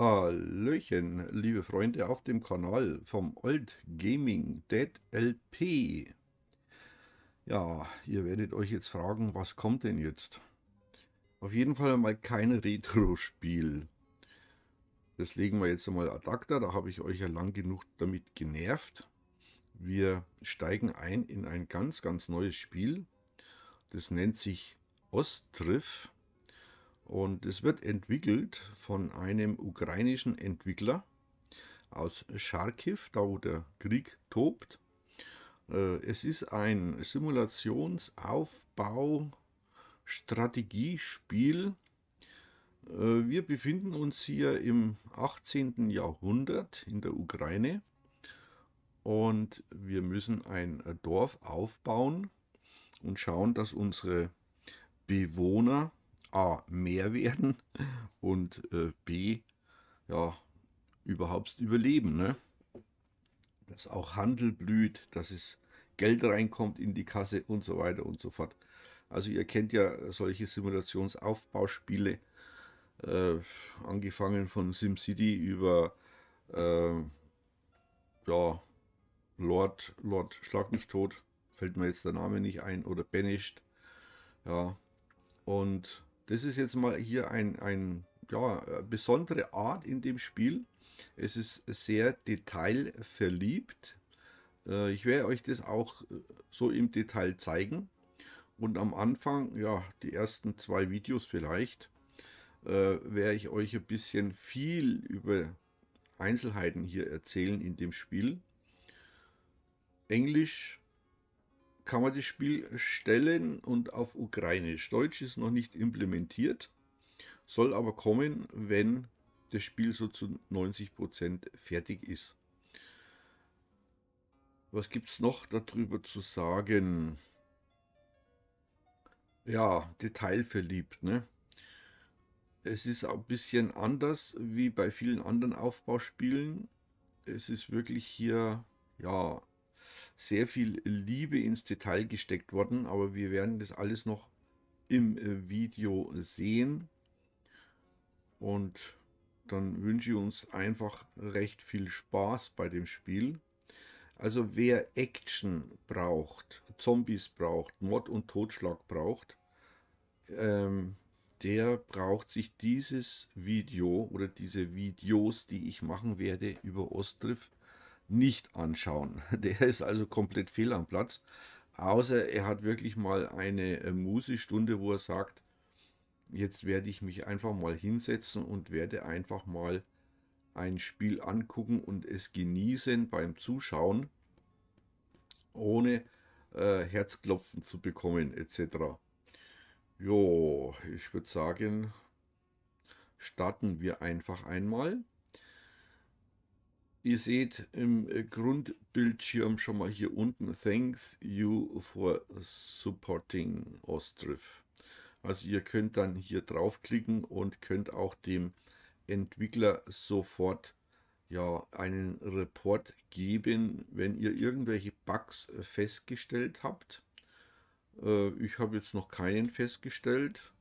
Hallöchen, liebe Freunde auf dem Kanal vom Old Gaming Dead LP. Ja, ihr werdet euch jetzt fragen, was kommt denn jetzt? Auf jeden Fall mal kein Retro-Spiel. Das legen wir jetzt einmal ad acta, da habe ich euch ja lang genug damit genervt. Wir steigen ein in ein ganz neues Spiel. Das nennt sich Ostriv. Und es wird entwickelt von einem ukrainischen Entwickler aus Charkiw, da wo der Krieg tobt. Es ist ein Simulationsaufbau-Strategiespiel. Wir befinden uns hier im 18. Jahrhundert in der Ukraine und wir müssen ein Dorf aufbauen und schauen, dass unsere Bewohner A. mehr werden und B. ja, überhaupt überleben, ne? Dass auch Handel blüht, dass es Geld reinkommt in die Kasse und so weiter und so fort. Also ihr kennt ja solche Simulationsaufbauspiele, angefangen von SimCity über ja, Lord Schlag mich tot, fällt mir jetzt der Name nicht ein, oder Banished, ja. Und das ist jetzt mal hier eine besondere Art in dem Spiel. Es ist sehr detailverliebt. Ich werde euch das auch so im Detail zeigen. Und am Anfang, ja, die ersten zwei Videos vielleicht, werde ich euch ein bisschen viel über Einzelheiten hier erzählen in dem Spiel. Englisch kann man das Spiel stellen und auf Ukrainisch. Deutsch ist noch nicht implementiert, soll aber kommen, wenn das Spiel so zu 90% fertig ist. Was gibt es noch darüber zu sagen? Ja, detailverliebt, ne? Es ist ein bisschen anders wie bei vielen anderen Aufbauspielen. Es ist wirklich hier, ja, sehr viel Liebe ins Detail gesteckt worden, aber wir werden das alles noch im Video sehen. Und dann wünsche ich uns einfach recht viel Spaß bei dem Spiel. Also wer Action braucht, Zombies braucht, Mord und Totschlag braucht, der braucht sich dieses Video oder diese Videos, die ich machen werde über Ostriv, nicht anschauen. Der ist also komplett fehl am Platz, außer er hat wirklich mal eine Musestunde, wo er sagt, jetzt werde ich mich einfach mal hinsetzen und werde einfach mal ein Spiel angucken und es genießen beim Zuschauen, ohne Herzklopfen zu bekommen etc. Jo, ich würde sagen, starten wir einfach einmal. Ihr seht im Grundbildschirm schon mal hier unten, thanks you for supporting Ostriv. Also ihr könnt dann hier draufklicken und könnt auch dem Entwickler sofort ja einen Report geben, wenn ihr irgendwelche Bugs festgestellt habt. Ich habe jetzt noch keinen festgestellt,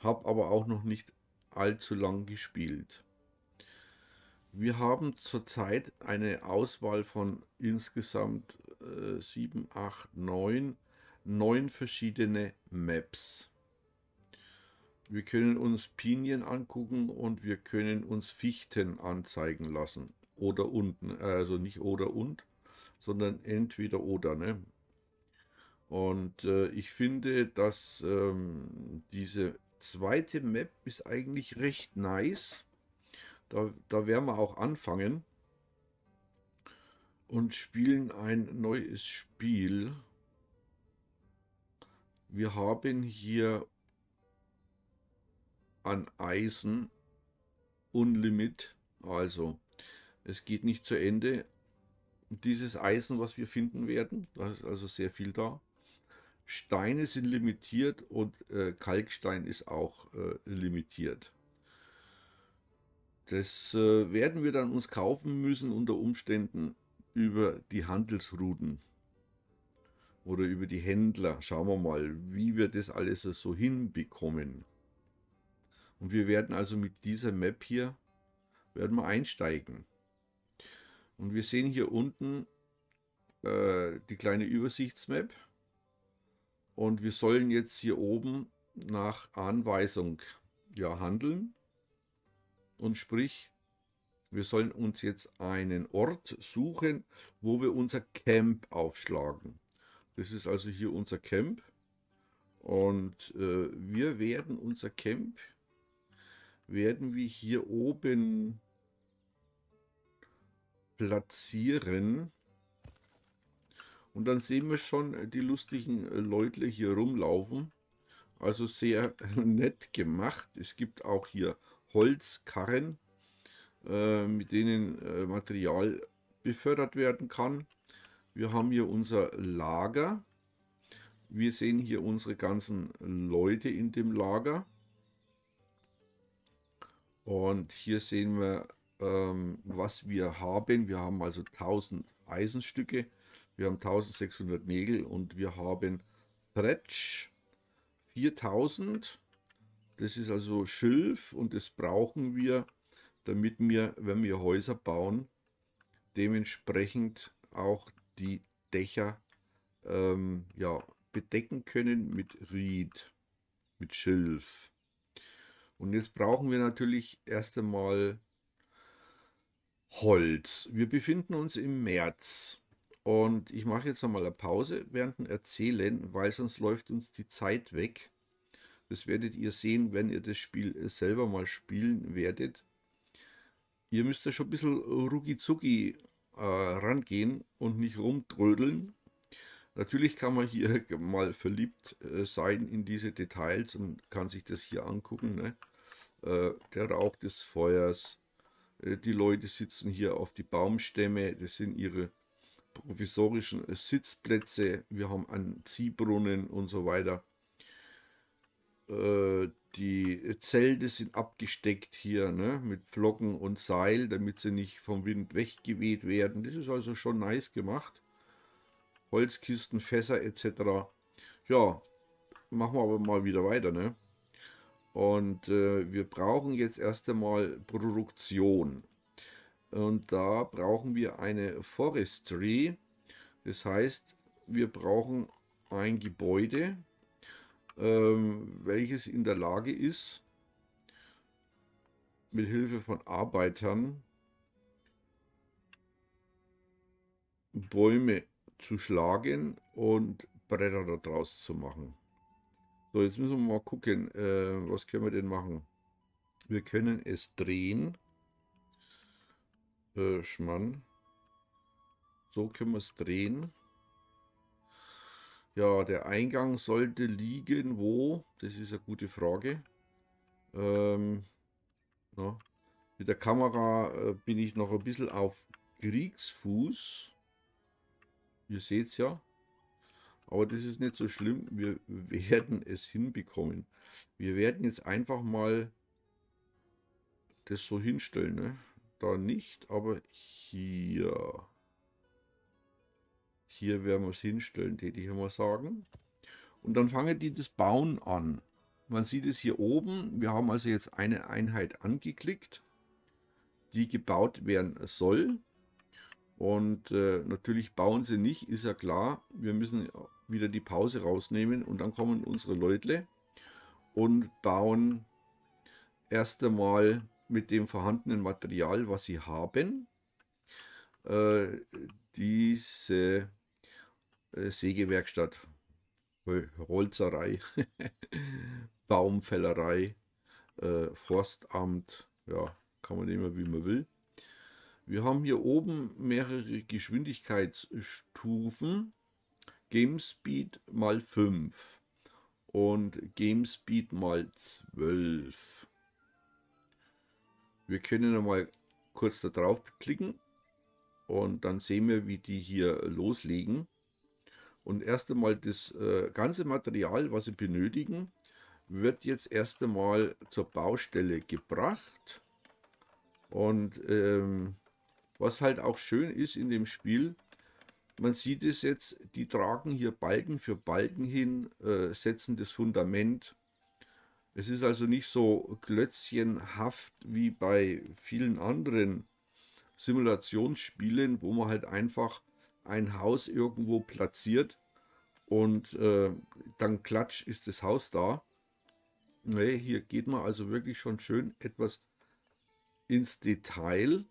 habe aber auch noch nicht allzu lang gespielt. Wir haben zurzeit eine Auswahl von insgesamt 7, 8, 9 verschiedene Maps. Wir können uns Pinien angucken und wir können uns Fichten anzeigen lassen. Oder unten, also nicht oder und, sondern entweder oder, ne? Und ich finde, dass diese zweite Map ist eigentlich recht nice. Da werden wir auch anfangen und spielen ein neues Spiel. Wir haben hier an Eisen Unlimit, also es geht nicht zu Ende. Dieses Eisen, was wir finden werden, da ist also sehr viel da. Steine sind limitiert und Kalkstein ist auch limitiert. Das werden wir dann uns kaufen müssen unter Umständen über die Handelsrouten oder über die Händler. Schauen wir mal, wie wir das alles so hinbekommen. Und wir werden also mit dieser Map hier werden wir einsteigen. Und wir sehen hier unten die kleine Übersichtsmap. Und wir sollen jetzt hier oben nach Anweisung ja handeln. Und sprich, wir sollen uns jetzt einen Ort suchen, wo wir unser Camp aufschlagen. Das ist also hier unser Camp. Und wir werden unser Camp, wir hier oben platzieren. Und dann sehen wir schon die lustigen Leute hier rumlaufen. Also sehr nett gemacht. Es gibt auch hier Holzkarren, mit denen Material befördert werden kann. Wir haben hier unser Lager. Wir sehen hier unsere ganzen Leute in dem Lager. Und hier sehen wir, was wir haben. Wir haben also 1000 Eisenstücke. Wir haben 1600 Nägel und wir haben Thread 4000. Das ist also Schilf und das brauchen wir, damit wir, wenn wir Häuser bauen, dementsprechend auch die Dächer ja, bedecken können mit Ried, mit Schilf. Und jetzt brauchen wir natürlich erst einmal Holz. Wir befinden uns im März. Und ich mache jetzt einmal eine Pause während dem Erzählen, weil sonst läuft uns die Zeit weg. Das werdet ihr sehen, wenn ihr das Spiel selber mal spielen werdet. Ihr müsst da schon ein bisschen rucki-zucki rangehen und nicht rumtrödeln. Natürlich kann man hier mal verliebt sein in diese Details und kann sich das hier angucken. Ne? Der Rauch des Feuers, die Leute sitzen hier auf die Baumstämme, das sind ihre provisorischen Sitzplätze, wir haben einen Ziehbrunnen und so weiter. Die Zelte sind abgesteckt hier, ne, mit Flocken und Seil, damit sie nicht vom Wind weggeweht werden. Das ist also schon nice gemacht. Holzkisten, Fässer etc. Ja, machen wir aber mal wieder weiter, ne? Und wir brauchen jetzt erst einmal Produktion. Und da brauchen wir eine Forestry, das heißt, wir brauchen ein Gebäude, welches in der Lage ist, mit Hilfe von Arbeitern Bäume zu schlagen und Bretter daraus zu machen. So, jetzt müssen wir mal gucken, was können wir denn machen? Wir können es drehen. Schmann. So können wir es drehen. Ja, der Eingang sollte liegen wo? Das ist eine gute Frage. Ja. Mit der Kamera bin ich noch ein bisschen auf Kriegsfuß. Ihr seht es ja. Aber das ist nicht so schlimm. Wir werden es hinbekommen. Wir werden jetzt einfach mal das so hinstellen, ne? Da nicht, aber hier. Hier werden wir es hinstellen, täte ich immer sagen. Und dann fangen die das Bauen an. Man sieht es hier oben. Wir haben also jetzt eine Einheit angeklickt, die gebaut werden soll. Und natürlich bauen sie nicht, ist ja klar. Wir müssen wieder die Pause rausnehmen und dann kommen unsere Leute und bauen erst einmal mit dem vorhandenen Material, was sie haben, diese Sägewerkstatt, Holzerei, Baumfällerei, Forstamt, ja, kann man nehmen, wie man will. Wir haben hier oben mehrere Geschwindigkeitsstufen, Game Speed mal 5 und Game Speed mal 12. Wir können einmal kurz da drauf klicken und dann sehen wir, wie die hier loslegen. Und erst einmal das ganze Material, was sie benötigen, wird jetzt erst einmal zur Baustelle gebracht. Und was halt auch schön ist in dem Spiel, man sieht es jetzt, die tragen hier Balken für Balken hin, setzen das Fundament, Es ist also nicht so klötzchenhaft wie bei vielen anderen Simulationsspielen, wo man halt einfach ein Haus irgendwo platziert und dann klatsch ist das Haus da. Nee, hier geht man also wirklich schon schön etwas ins Detail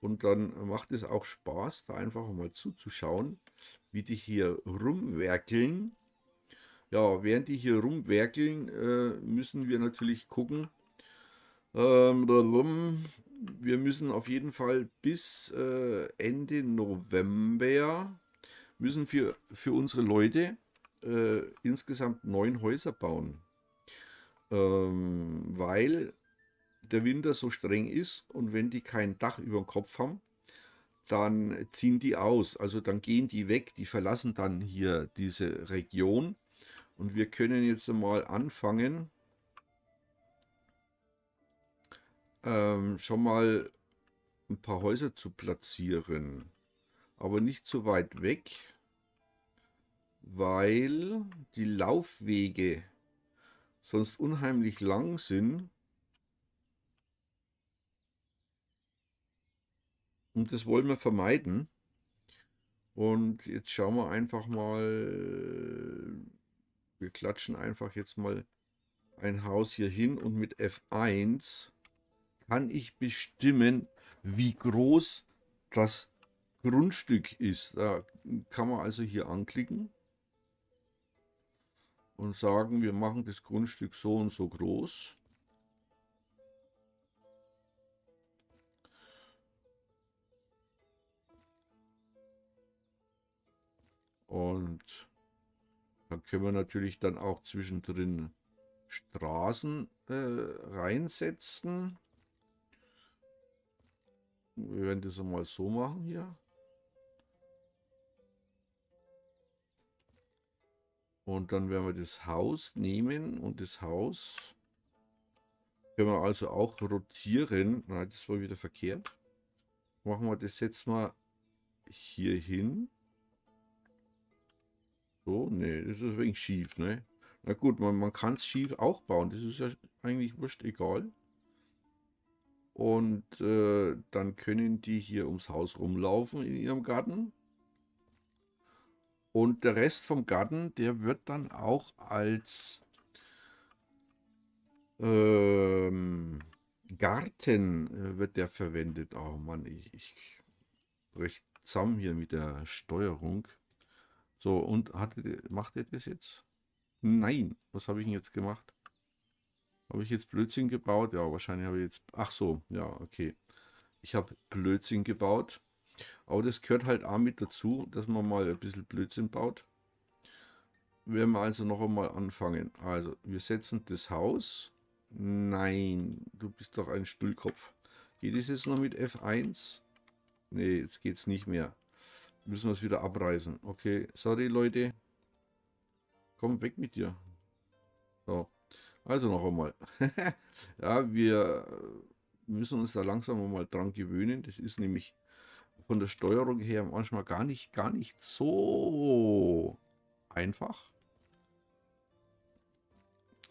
und dann macht es auch Spaß, da einfach mal zuzuschauen, wie die hier rumwerkeln. Ja, während die hier rumwerkeln, müssen wir natürlich gucken. Wir müssen auf jeden Fall bis Ende November müssen für unsere Leute insgesamt 9 Häuser bauen, weil der Winter so streng ist und wenn die kein Dach über dem Kopf haben, dann ziehen die aus, also dann gehen die weg, die verlassen dann hier diese Region und wir können jetzt mal anfangen, schon mal ein paar Häuser zu platzieren, aber nicht so weit weg, weil die Laufwege sonst unheimlich lang sind. Und das wollen wir vermeiden. Und jetzt schauen wir einfach mal, wir klatschen einfach jetzt mal ein Haus hier hin und mit F1 kann ich bestimmen, wie groß das Grundstück ist. Da kann man also hier anklicken und sagen, wir machen das Grundstück so und so groß. Und dann können wir natürlich dann auch zwischendrin Straßen reinsetzen. Wir werden das mal so machen hier. Und dann werden wir das Haus nehmen und das Haus können wir also auch rotieren. Nein, das war wieder verkehrt. Machen wir das jetzt mal hier hin. So, nee, das ist wegen schief, ne? Na gut, man kann es schief auch bauen. Das ist ja eigentlich wurscht egal. Und dann können die hier ums Haus rumlaufen in ihrem Garten. Und der Rest vom Garten, der wird dann auch als Garten wird der verwendet. Oh Mann, ich brech zusammen hier mit der Steuerung. So, und macht er das jetzt? Nein, was habe ich denn jetzt gemacht? Habe ich jetzt Blödsinn gebaut? Ja, wahrscheinlich habe ich jetzt... Ach so, ja, okay. Ich habe Blödsinn gebaut. Aber das gehört halt auch mit dazu, dass man mal ein bisschen Blödsinn baut. Werden wir also noch einmal anfangen. Also, wir setzen das Haus. Nein, du bist doch ein Stuhlkopf. Geht es jetzt noch mit F1? Nee, jetzt geht es nicht mehr. Müssen wir es wieder abreißen. Okay, sorry Leute. Komm, weg mit dir. So, also noch einmal. Ja, wir müssen uns da langsam mal dran gewöhnen. Das ist nämlich... Von der Steuerung her manchmal gar nicht so einfach.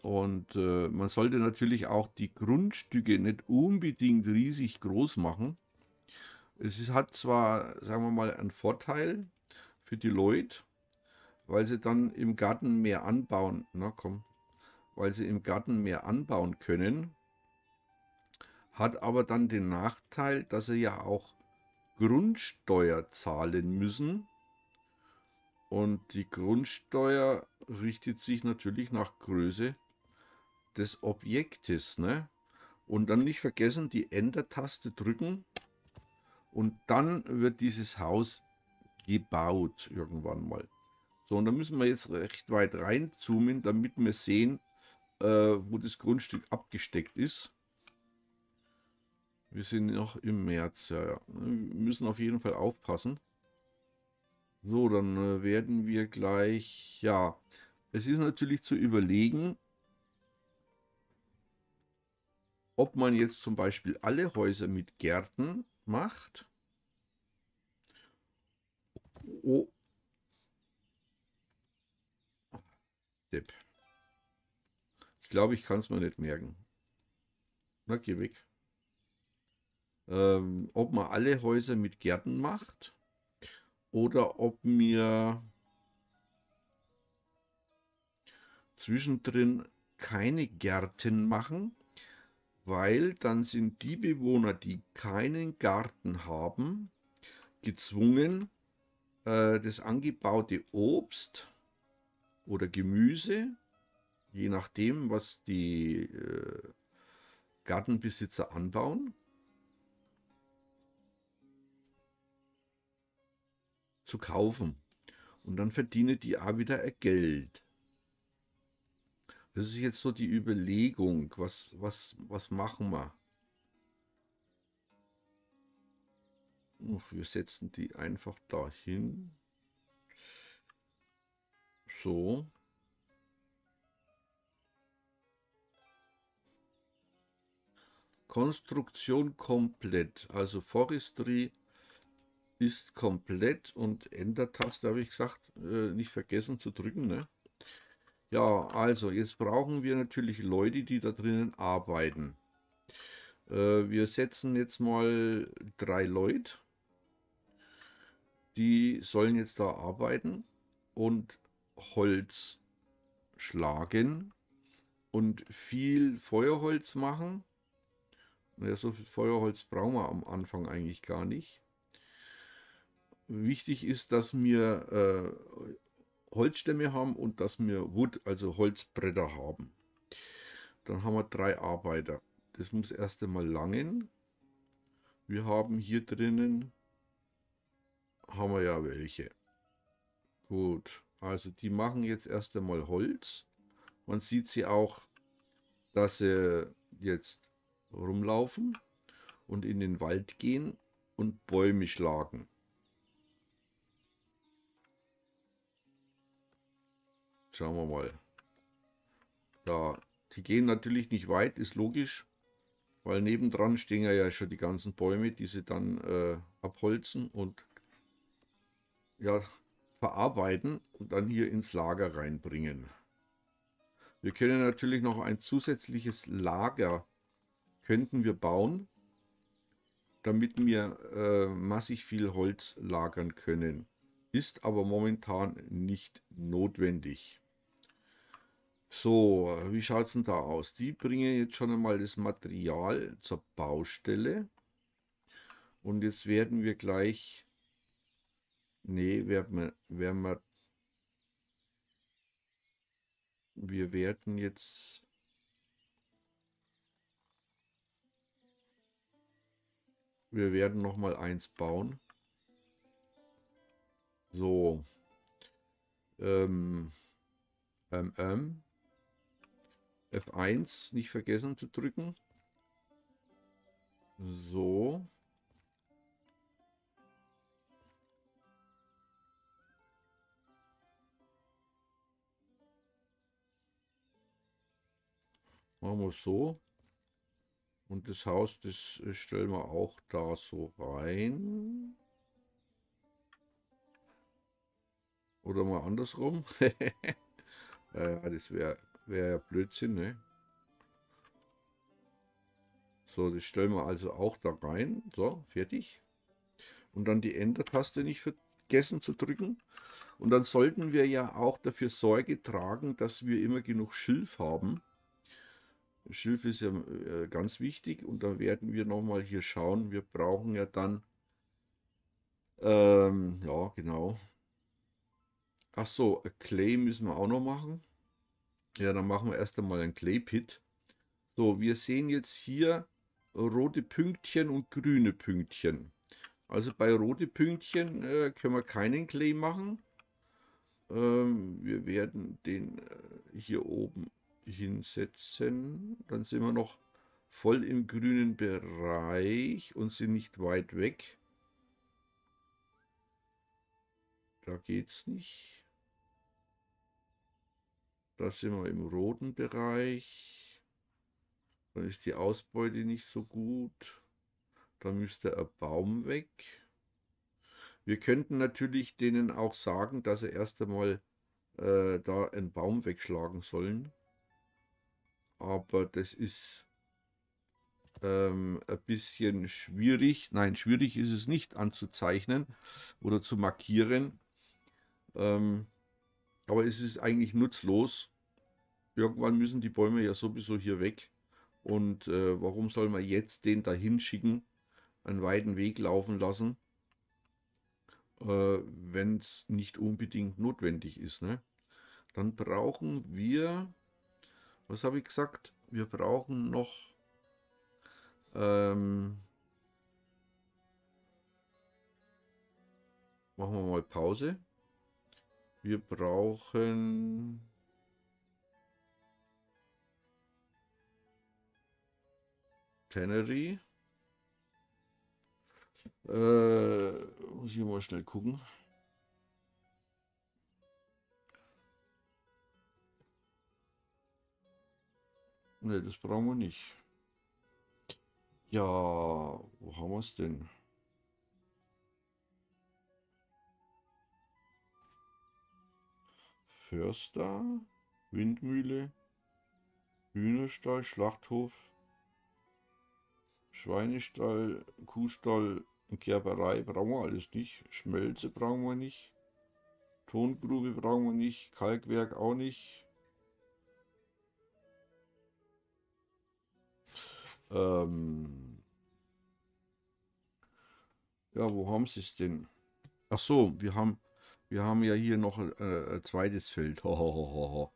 Und man sollte natürlich auch die Grundstücke nicht unbedingt riesig groß machen. Hat zwar, sagen wir mal, einen Vorteil für die Leute, weil sie dann im Garten mehr anbauen. Na komm, weil sie im Garten mehr anbauen können. Hat aber dann den Nachteil, dass sie ja auch Grundsteuer zahlen müssen und die Grundsteuer richtet sich natürlich nach Größe des Objektes, ne? Und dann nicht vergessen, die Enter-Taste drücken und dann wird dieses Haus gebaut irgendwann mal. So, und da müssen wir jetzt recht weit reinzoomen, damit wir sehen, wo das Grundstück abgesteckt ist. Wir sind noch im März, ja. Wir müssen auf jeden Fall aufpassen. So, dann werden wir gleich, ja, es ist natürlich zu überlegen, ob man jetzt zum Beispiel alle Häuser mit Gärten macht. Oh. Depp. glaube, ich kann es mir nicht merken. Na, geh weg. Ob man alle Häuser mit Gärten macht oder ob mir zwischendrin keine Gärten machen, weil dann sind die Bewohner, die keinen Garten haben, gezwungen, das angebaute Obst oder Gemüse, je nachdem, was die Gartenbesitzer anbauen, zu kaufen. Und dann verdienen die auch wieder ein Geld. Das ist jetzt so die Überlegung, was machen wir? Wir setzen die einfach dahin. So. Konstruktion komplett. Also Forestry ist komplett und Enter-Taste habe ich gesagt, nicht vergessen zu drücken, ne? Ja, also jetzt brauchen wir natürlich Leute, die da drinnen arbeiten. Wir setzen jetzt mal 3 Leute. Die sollen jetzt da arbeiten und Holz schlagen und viel Feuerholz machen. Naja, so viel Feuerholz brauchen wir am Anfang eigentlich gar nicht. Wichtig ist, dass wir Holzstämme haben und dass wir Wood, also Holzbretter haben. Dann haben wir 3 Arbeiter. Das muss erst einmal langen. Wir haben hier drinnen, haben wir ja welche. Gut, also die machen jetzt erst einmal Holz. Man sieht sie auch, dass sie jetzt rumlaufen und in den Wald gehen und Bäume schlagen. Schauen wir mal. Da, die gehen natürlich nicht weit, ist logisch, weil nebendran stehen ja schon die ganzen Bäume, die sie dann abholzen und ja, verarbeiten und dann hier ins Lager reinbringen. Wir können natürlich noch ein zusätzliches Lager könnten wir bauen, damit wir massig viel Holz lagern können. Ist aber momentan nicht notwendig. So, wie schaut es denn da aus? Die bringen jetzt schon einmal das Material zur Baustelle. Und jetzt werden wir gleich... Ne, wir werden jetzt... Wir werden nochmal eins bauen. So. F1 nicht vergessen zu drücken. So. Machen wir so. Und das Haus, das stellen wir auch da so rein. Oder mal andersrum. Ja, das wäre ja Blödsinn, ne? So, das stellen wir also auch da rein. So, fertig. Und dann die Enter-Taste nicht vergessen zu drücken. Und dann sollten wir ja auch dafür Sorge tragen, dass wir immer genug Schilf haben. Schilf ist ja ganz wichtig. Und dann werden wir nochmal hier schauen. Wir brauchen ja dann... ja, genau. Ach so, Clay müssen wir auch noch machen. Ja, dann machen wir erst einmal ein Clay Pit. So, wir sehen jetzt hier rote Pünktchen und grüne Pünktchen. Also bei rote Pünktchen können wir keinen Clay machen. Wir werden den hier oben hinsetzen. Dann sind wir noch voll im grünen Bereich und sind nicht weit weg. Da geht's nicht. Da sind wir im roten Bereich. Dann ist die Ausbeute nicht so gut. Da müsste ein Baum weg. Wir könnten natürlich denen auch sagen, dass sie erst einmal da einen Baum wegschlagen sollen. aber das ist ein bisschen schwierig. Nein, schwierig ist es nicht anzuzeichnen oder zu markieren. Aber es ist eigentlich nutzlos. Irgendwann müssen die Bäume ja sowieso hier weg. Und warum soll man jetzt den dahin schicken, einen weiten Weg laufen lassen, wenn es nicht unbedingt notwendig ist, ne? Dann brauchen wir, was habe ich gesagt, wir brauchen noch machen wir mal Pause. Wir brauchen Tannery. Muss ich mal schnell gucken. Ne, das brauchen wir nicht. Ja, wo haben wir es denn? Förster, Windmühle, Hühnerstall, Schlachthof, Schweinestall, Kuhstall, Gerberei brauchen wir alles nicht. Schmelze brauchen wir nicht. Tongrube brauchen wir nicht. Kalkwerk auch nicht. Ja, wo haben sie es denn? Ach so, wir haben ja hier noch ein zweites Feld. Genau,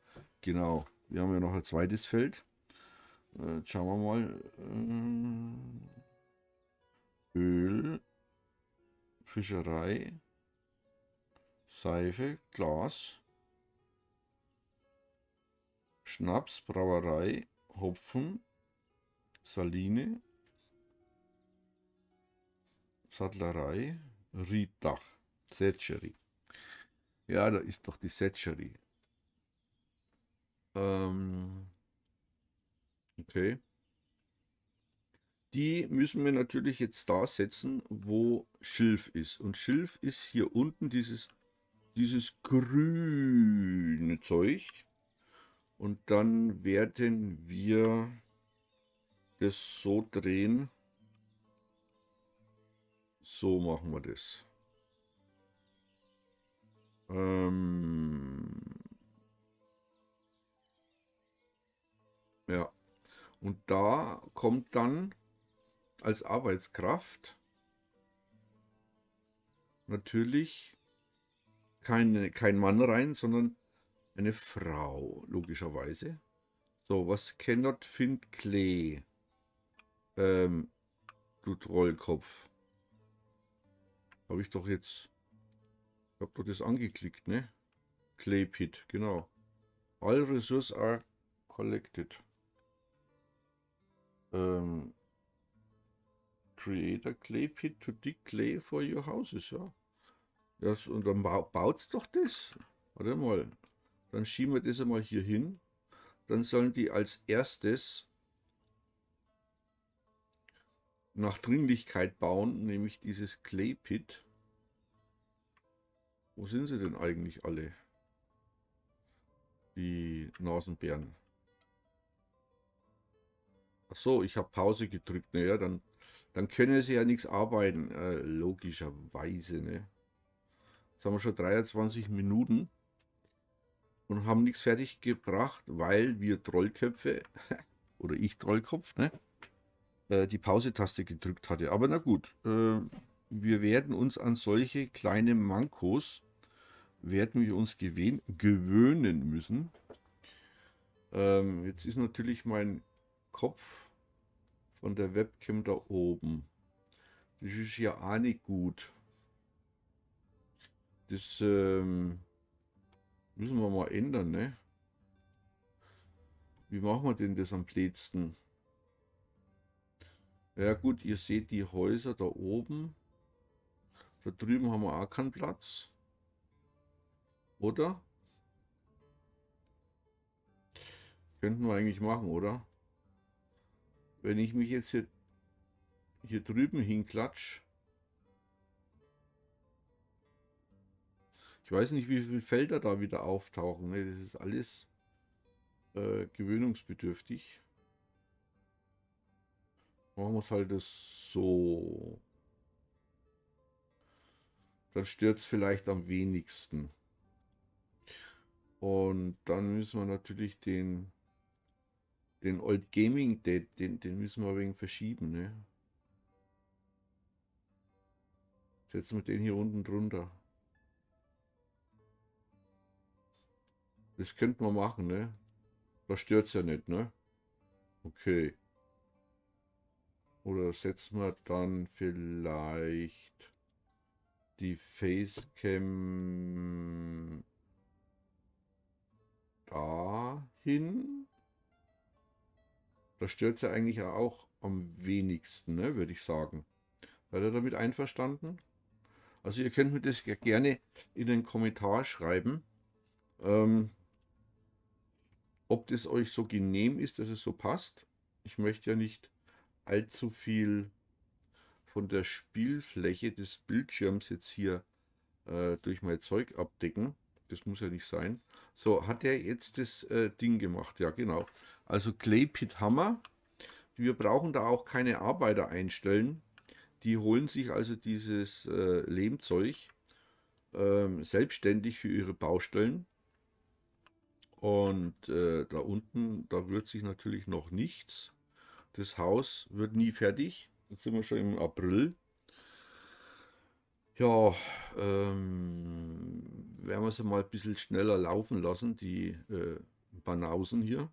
wir haben ja noch ein zweites Feld. Jetzt schauen wir mal. Öl, Fischerei, Seife, Glas, Schnaps, Brauerei, Hopfen, Saline, Sattlerei, Rieddach, Setscherie. Ja, da ist doch die Setscherie. Okay. Die müssen wir natürlich jetzt da setzen, wo Schilf ist. Und Schilf ist hier unten dieses grüne Zeug. Und dann werden wir das so drehen. So machen wir das. Ja. Und da kommt dann als Arbeitskraft natürlich kein Mann rein, sondern eine Frau, logischerweise. So, was cannot find Klee? Du Trollkopf. Habe ich doch jetzt... Ich habe doch das angeklickt, ne? Clay Pit, genau. All resources are collected. Create a clay pit to dig clay for your houses, ja. Das, und dann baut's doch das. Warte mal. Dann schieben wir das einmal hier hin. Dann sollen die als erstes nach Dringlichkeit bauen, nämlich dieses Clay Pit. Wo sind sie denn eigentlich alle? Die Nasenbären. Ach so, ich habe Pause gedrückt. Naja, dann können sie ja nichts arbeiten. Logischerweise, ne? Jetzt haben wir schon 23 Minuten und haben nichts fertig gebracht, weil wir Trollköpfe, oder ich Trollkopf, ne? Die Pause-Taste gedrückt hatte. Aber na gut, wir werden uns an solche kleinen Mankos, werden wir uns gewöhnen müssen. Jetzt ist natürlich mein Kopf von der Webcam da oben. Das ist ja auch nicht gut. Das müssen wir mal ändern, ne? Wie machen wir denn das am letzten? Ja gut, ihr seht die Häuser da oben. Da drüben haben wir auch keinen Platz. Oder? Könnten wir eigentlich machen, oder? Wenn ich mich jetzt hier drüben hinklatsche. Ich weiß nicht, wie viele Felder da wieder auftauchen. Ne? Das ist alles gewöhnungsbedürftig. Machen wir es halt so. Dann stört es vielleicht am wenigsten. Und dann müssen wir natürlich den Old Gaming Dead, den müssen wir wegen verschieben, ne? Setzen wir den hier unten drunter. Das könnte man machen, ne? Da stört es ja nicht, ne? Okay. Oder setzen wir dann vielleicht die Facecam dahin. Da stört es ja eigentlich auch am wenigsten, ne, würde ich sagen. Seid ihr damit einverstanden? Also ihr könnt mir das gerne in den Kommentar schreiben, ob das euch so genehm ist, dass es so passt. Ich möchte ja nicht allzu viel von der Spielfläche des Bildschirms jetzt hier durch mein Zeug abdecken. Das muss ja nicht sein. So, hat er jetzt das Ding gemacht? Ja, genau. Also Clay Pit Hammer. Wir brauchen da auch keine Arbeiter einstellen. Die holen sich also dieses Lehmzeug selbstständig für ihre Baustellen. Und da unten, da rührt sich natürlich noch nichts. Das Haus wird nie fertig. Jetzt sind wir schon im April. Ja, werden wir sie mal ein bisschen schneller laufen lassen, die Banausen hier.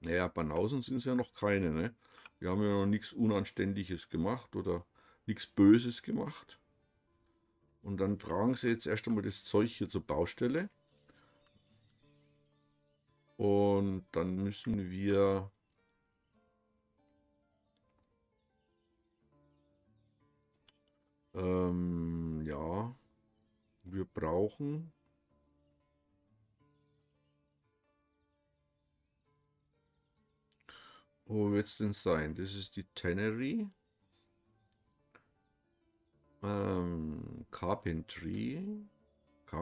Naja, Banausen sind es ja noch keine, ne? Wir haben ja noch nichts Unanständiges gemacht oder nichts Böses gemacht. Und dann tragen sie jetzt erst einmal das Zeug hier zur Baustelle. Und dann müssen wir... ja, wir brauchen wo wird es denn sein? Das ist die Tannery, Carpentry, wie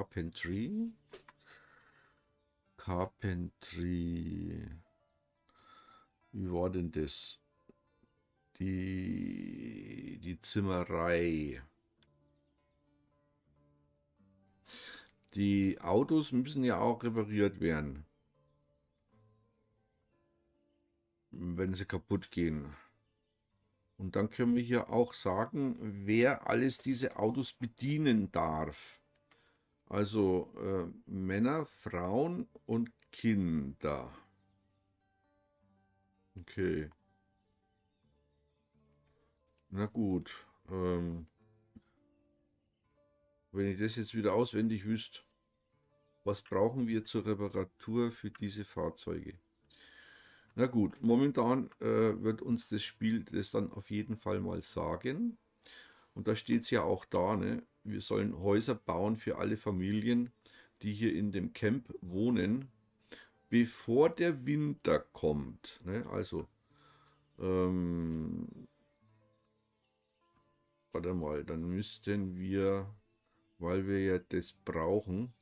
war denn das? Die Zimmerei. Die Autos müssen ja auch repariert werden, wenn sie kaputt gehen. Und dann können wir hier auch sagen, wer alles diese Autos bedienen darf. Also Männer, Frauen und Kinder. Okay. Na gut, wenn ich das jetzt wieder auswendig wüsste, was brauchen wir zur Reparatur für diese Fahrzeuge? Na gut, momentan wird uns das Spiel das dann auf jeden Fall mal sagen. Und da steht es ja auch da, ne? Wir sollen Häuser bauen für alle Familien, die hier in dem Camp wohnen, bevor der Winter kommt, ne? Also, warte mal, dann müssten wir, weil wir ja das brauchen,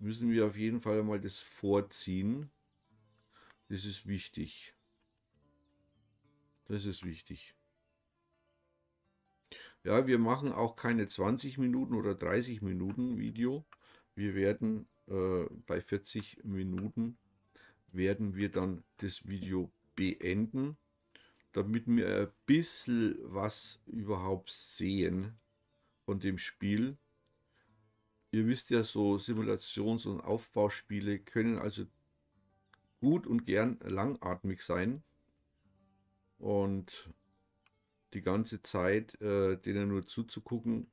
müssen wir auf jeden Fall mal das vorziehen. Das ist wichtig. Das ist wichtig. Ja, wir machen auch keine 20 Minuten oder 30 Minuten Video. Wir werden bei 40 Minuten werden wir dann das Video beenden, damit wir ein bisschen was überhaupt sehen von dem Spiel. Ihr wisst ja, so Simulations- und Aufbauspiele können also gut und gern langatmig sein und die ganze Zeit denen nur zuzugucken,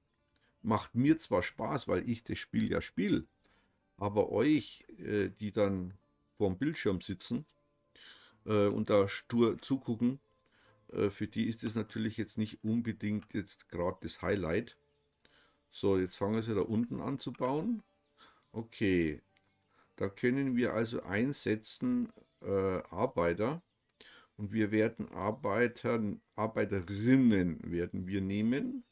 macht mir zwar Spaß, weil ich das Spiel ja spiele, aber euch, die dann vorm Bildschirm sitzen und da stur zugucken, für die ist es natürlich jetzt nicht unbedingt jetzt gerade das Highlight. So, jetzt fangen sie da unten an zu bauen. Okay, da können wir also einsetzen Arbeiter und wir werden Arbeiterinnen werden wir nehmen,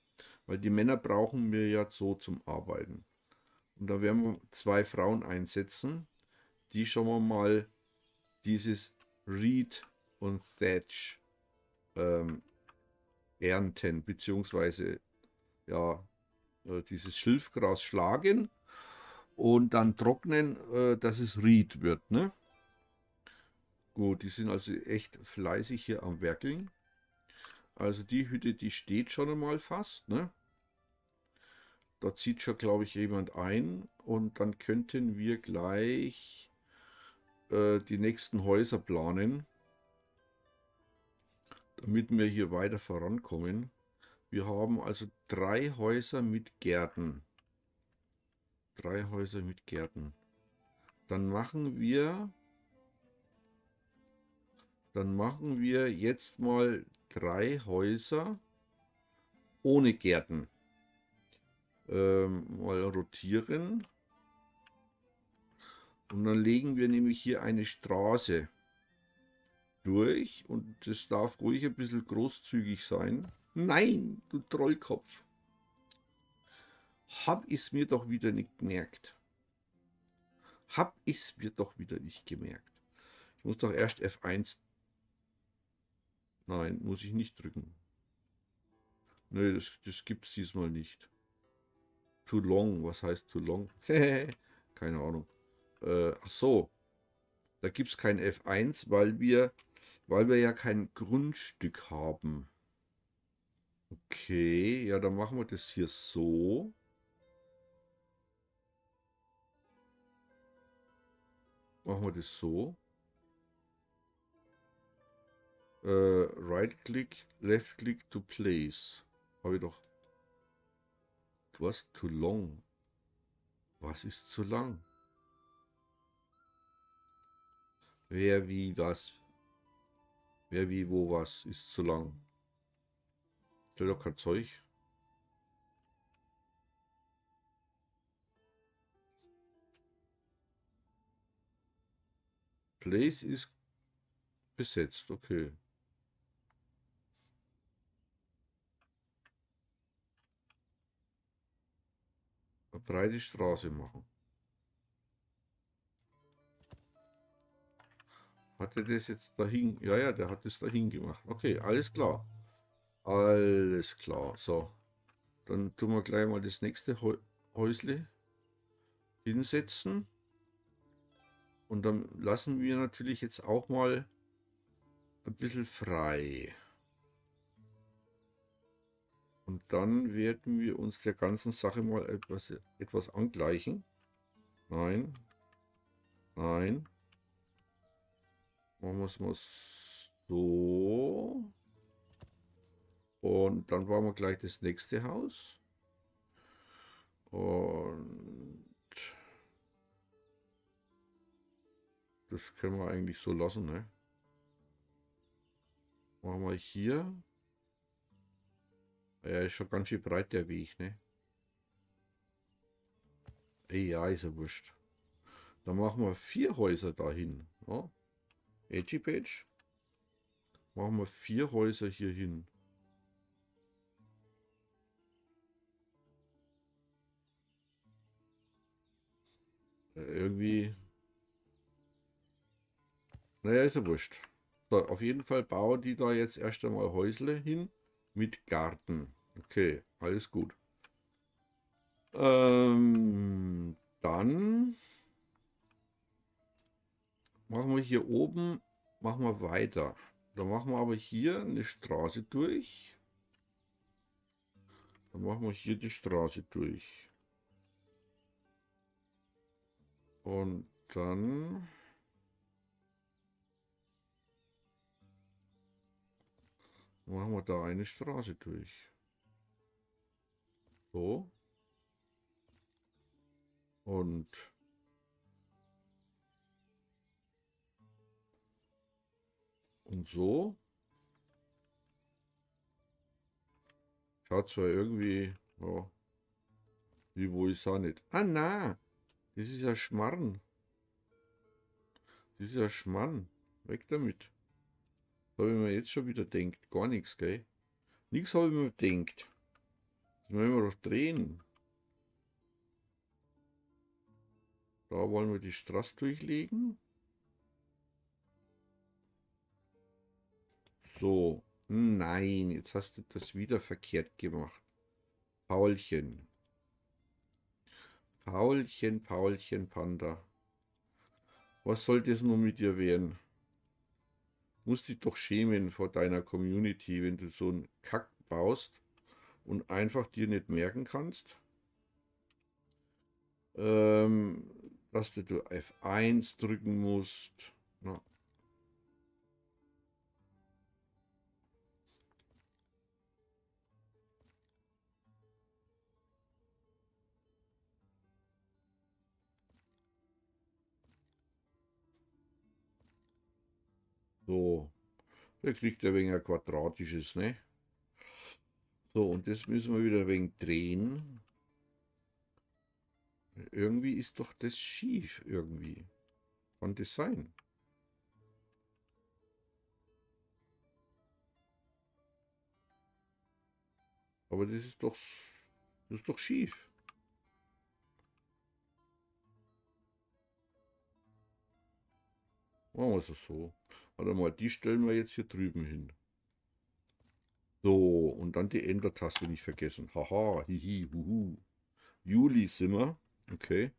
weil die Männer brauchen wir ja so zum Arbeiten. Und da werden wir 2 Frauen einsetzen. Die schauen wir mal, dieses Reed und Thatch ernten, beziehungsweise ja, dieses Schilfgras schlagen und dann trocknen, dass es Reed wird. Ne? Gut, die sind also echt fleißig hier am Werkeln. Also die Hütte, die steht schon einmal fast. Ne? Da zieht schon, glaube ich, jemand ein. Und dann könnten wir gleich die nächsten Häuser planen, damit wir hier weiter vorankommen. Wir haben also 3 Häuser mit Gärten. 3 Häuser mit Gärten. Dann machen wir jetzt mal 3 Häuser ohne Gärten. Mal rotieren. Und dann legen wir nämlich hier eine Straße durch. Und das darf ruhig ein bisschen großzügig sein. Nein, du Trollkopf. Hab ich es mir doch wieder nicht gemerkt. Hab ich es mir doch wieder nicht gemerkt. Ich muss doch erst F1... Nein, muss ich nicht drücken. Nö, das gibt es diesmal nicht. Too long, was heißt too long? Keine Ahnung. Ach so, da gibt es kein F1, weil wir ja kein Grundstück haben. Okay, ja, dann machen wir das hier so. Machen wir das so. Right-Click, Left-Click to place. Habe ich doch. Du hast too long. Was ist zu lang? Wer wie was? Wer wie wo was ist zu lang? Stell doch kein Zeug. Place ist besetzt, okay. Eine breite Straße machen. Hat er das jetzt dahin? Ja, ja, der hat es dahin gemacht. Okay, alles klar. Alles klar. So, dann tun wir gleich mal das nächste Häusle hinsetzen. Und dann lassen wir natürlich jetzt auch mal ein bisschen frei. Und dann werden wir uns der ganzen Sache mal etwas angleichen. Nein. Nein. Machen wir es mal so. Und dann bauen wir gleich das nächste Haus. Und das können wir eigentlich so lassen, ne? Machen wir hier. Ja, ist schon ganz schön breit der Weg, ne? Ja, ist ja wurscht. Dann machen wir 4 Häuser dahin. Ja? Edgy Page. Machen wir 4 Häuser hier hin. Irgendwie. Naja, ist ja wurscht. So, auf jeden Fall bauen die da jetzt erst einmal Häusle hin. Mit Garten. Okay, alles gut. Dann machen wir hier oben, machen wir weiter. Dann machen wir aber hier eine Straße durch. Dann machen wir hier die Straße durch. Und dann... machen wir da eine Straße durch. So. Und so. Schaut zwar irgendwie, ja, wie wo ist er nicht. Ah na, das ist ja Schmarrn. Das ist ja Schmarrn. Weg damit. Habe ich mir jetzt schon wieder denkt, gar nichts, gell? Nichts habe ich mir denkt. Das müssen wir doch drehen. Da wollen wir die Straße durchlegen. So, nein, jetzt hast du das wieder verkehrt gemacht. Paulchen. Paulchen, Paulchen, Panda. Was soll das nur mit dir werden? Musst dich doch schämen vor deiner Community, wenn du so einen Kack baust und einfach dir nicht merken kannst, dass du F1 drücken musst. Na. So, da kriegt er wegen ein quadratisches, ne? So, und das müssen wir wieder wegen drehen. Irgendwie ist doch das schief, irgendwie. Kann das sein? Aber das ist doch schief. Machen wir es so. Warte mal, die stellen wir jetzt hier drüben hin. So, und dann die Enter-Taste nicht vergessen. Haha, hihi, huhu. Juli sind wir. Okay.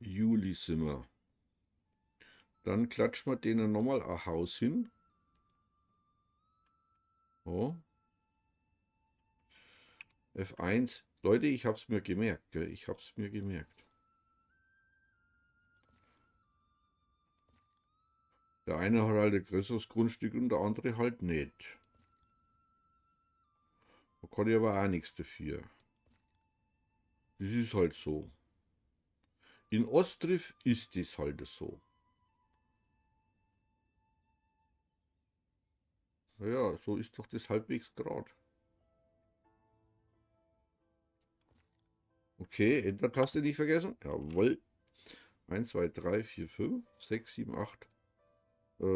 Juli sind wir. Dann klatschen wir denen nochmal ein Haus hin. So. F1. Leute, ich habe es mir gemerkt. Gell? Ich habe es mir gemerkt. Der eine hat halt ein größeres Grundstück und der andere halt nicht. Da kann ich aber auch nichts dafür. Das ist halt so. In Ostriv ist das halt so. Naja, so ist doch das halbwegs gerade. Okay, Enter-Taste nicht vergessen. Jawohl. 1, 2, 3, 4, 5, 6, 7, 8. Wie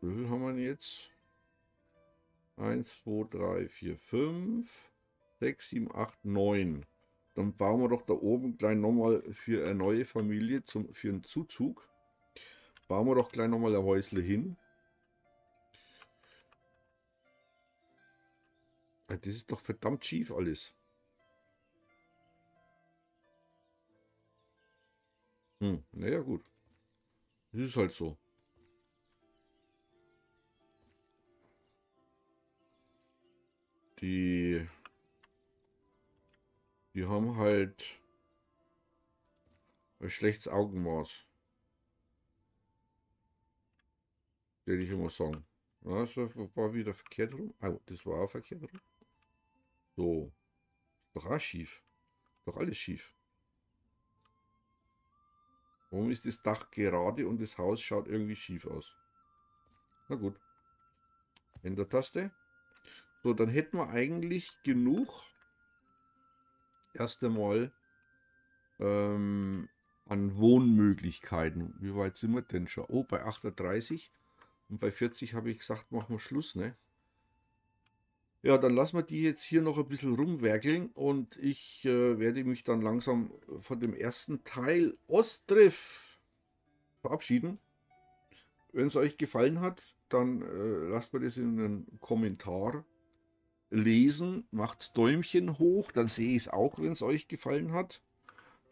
viel haben wir denn jetzt? 1, 2, 3, 4, 5, 6, 7, 8, 9. Dann bauen wir doch da oben gleich nochmal für eine neue Familie, für einen Zuzug. Bauen wir doch gleich nochmal ein Häusle hin. Das ist doch verdammt schief alles. Naja gut. Das ist halt so. Die haben halt ein schlechtes Augenmaß. Würde ich immer sagen. Ja, das war wieder verkehrt rum. Ah, das war auch verkehrt rum. So. Doch auch schief. Doch alles schief. Warum ist das Dach gerade und das Haus schaut irgendwie schief aus? Na gut. Enter-Taste. So, dann hätten wir eigentlich genug erst einmal an Wohnmöglichkeiten. Wie weit sind wir denn schon? Oh, bei 38 und bei 40 habe ich gesagt, machen wir Schluss, ne? Ja, dann lassen wir die jetzt hier noch ein bisschen rumwerkeln und ich werde mich dann langsam von dem ersten Teil Ostriv verabschieden. Wenn es euch gefallen hat, dann lasst mir das in einen Kommentar lesen, macht Däumchen hoch, dann sehe ich es auch, wenn es euch gefallen hat.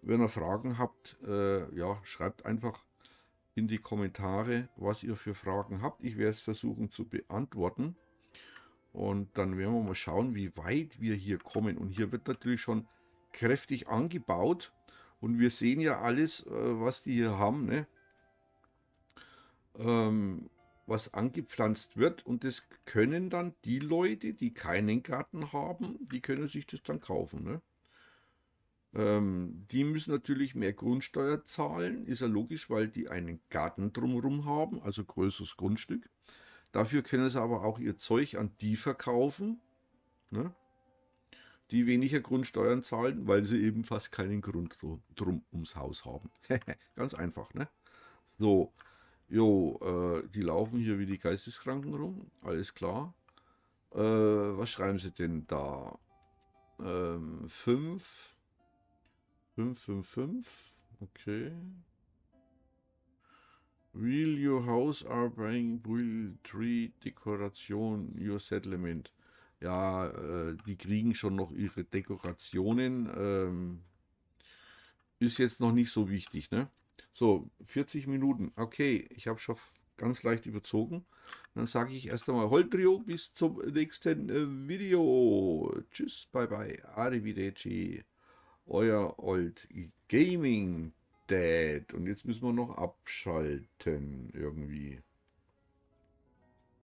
Wenn ihr Fragen habt, ja, schreibt einfach in die Kommentare, was ihr für Fragen habt. Ich werde es versuchen zu beantworten. Und dann werden wir mal schauen, wie weit wir hier kommen. Und hier wird natürlich schon kräftig angebaut. Und wir sehen ja alles, was die hier haben, ne? Was angepflanzt wird, und das können dann die Leute, die keinen Garten haben, die können sich das dann kaufen. Ne? Die müssen natürlich mehr Grundsteuer zahlen, ist ja logisch, weil die einen Garten drumherum haben, also größeres Grundstück. Dafür können sie aber auch ihr Zeug an die verkaufen, ne? Die weniger Grundsteuern zahlen, weil sie eben fast keinen Grund drum ums Haus haben. Ganz einfach, ne? So. Jo, die laufen hier wie die Geisteskranken rum, alles klar. Was schreiben sie denn da? 5, 5, 5, 5, Okay. Will your house are buying will tree decoration your settlement? Ja, die kriegen schon noch ihre Dekorationen. Ist jetzt noch nicht so wichtig, ne? So, 40 Minuten. Okay, ich habe schon ganz leicht überzogen. Dann sage ich erst einmal Holdrio, bis zum nächsten Video. Tschüss, bye bye, arrivederci. Euer Old Gaming Dead. Und jetzt müssen wir noch abschalten irgendwie.